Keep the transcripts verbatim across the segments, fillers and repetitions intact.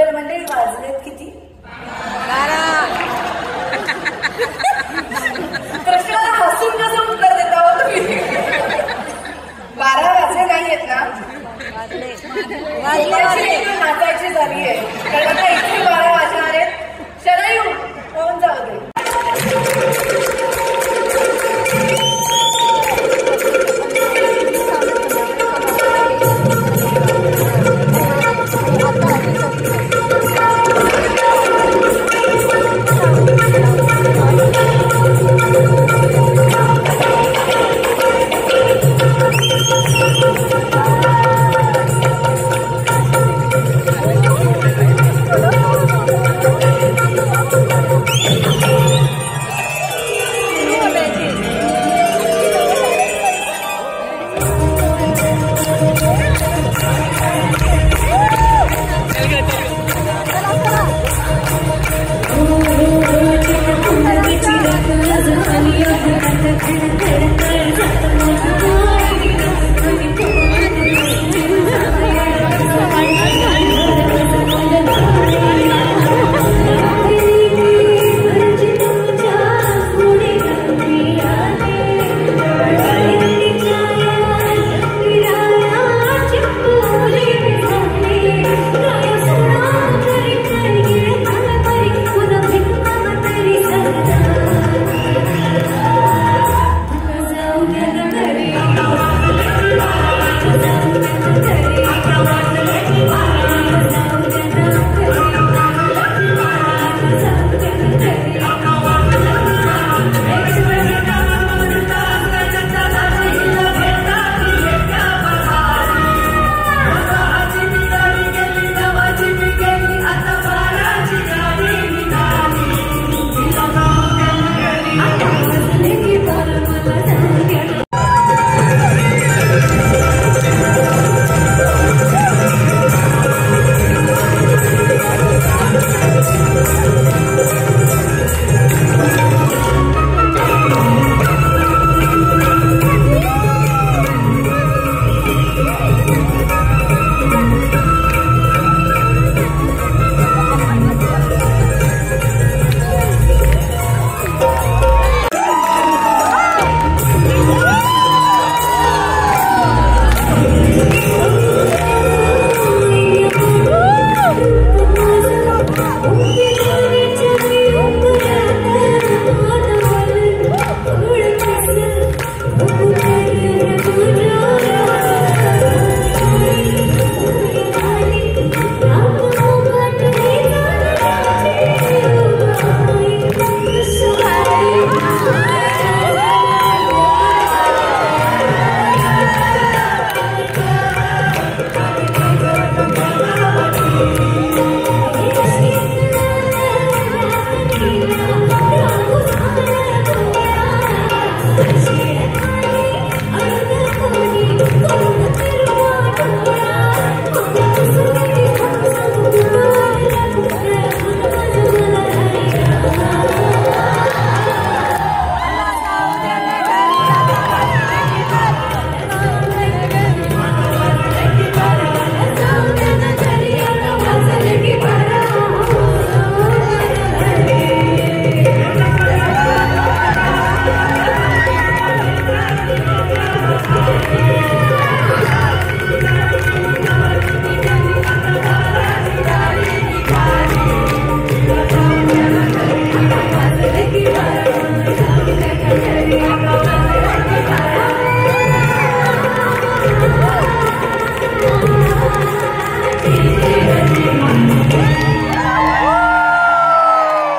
बरं मंडळी वाजलेत किती बारा. प्रश्नाला हसून कसं उत्तर देता हो तुम्ही. बारा वाजले नाहीयेत ना. वाजले वाजले नाचायची झाली आहे कारण आता इथे बारा वाजणार आहेत. चला येऊ पाहून जाऊ दे.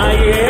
آئیے